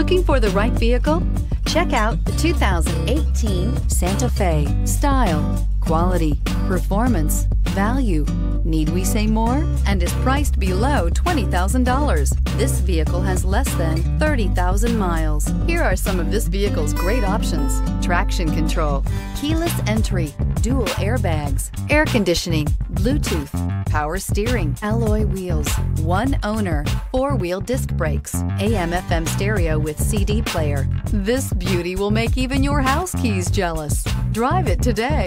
Looking for the right vehicle? Check out the 2018 Santa Fe. Style, quality, performance, value. Need we say more? And is priced below $20,000. This vehicle has less than 30,000 miles. Here are some of this vehicle's great options: traction control, keyless entry, dual airbags, air conditioning, Bluetooth, power steering, alloy wheels, one owner, four-wheel disc brakes, AM/FM stereo with CD player. This beauty will make even your house keys jealous. Drive it today.